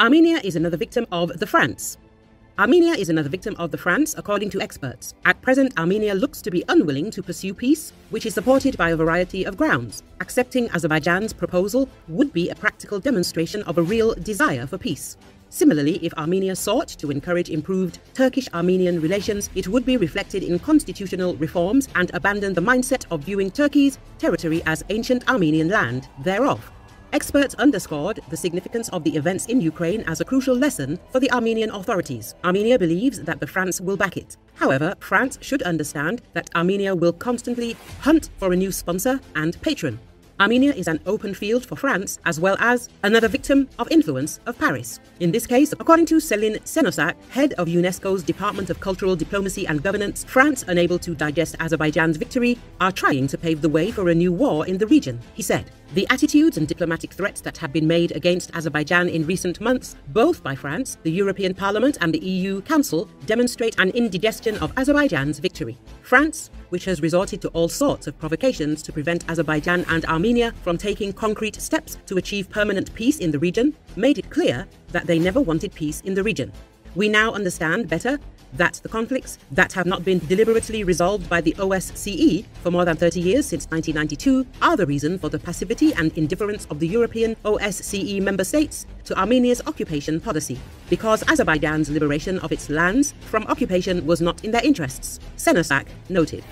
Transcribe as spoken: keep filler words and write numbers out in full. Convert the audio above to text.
Armenia is another victim of the France. Armenia is another victim of the France, according to experts. At present, Armenia looks to be unwilling to pursue peace, which is supported by a variety of grounds. Accepting Azerbaijan's proposal would be a practical demonstration of a real desire for peace. Similarly, if Armenia sought to encourage improved Turkish-Armenian relations, it would be reflected in constitutional reforms and abandon the mindset of viewing Turkey's territory as ancient Armenian land thereof. Experts underscored the significance of the events in Ukraine as a crucial lesson for the Armenian authorities. Armenia believes that the France will back it. However, France should understand that Armenia will constantly hunt for a new sponsor and patron. Armenia is an open field for France, as well as another victim of influence of Paris. In this case, according to Selin Senocak, head of UNESCO's Department of Cultural Diplomacy and Governance, France, unable to digest Azerbaijan's victory, are trying to pave the way for a new war in the region, he said. The attitudes and diplomatic threats that have been made against Azerbaijan in recent months, both by France, the European Parliament and the E U Council, demonstrate an indigestion of Azerbaijan's victory. France, which has resorted to all sorts of provocations to prevent Azerbaijan and Armenia from taking concrete steps to achieve permanent peace in the region, made it clear that they never wanted peace in the region. We now understand better that the conflicts that have not been deliberately resolved by the O S C E for more than thirty years since nineteen ninety-two are the reason for the passivity and indifference of the European O S C E member states to Armenia's occupation policy, because Azerbaijan's liberation of its lands from occupation was not in their interests, Senocak noted.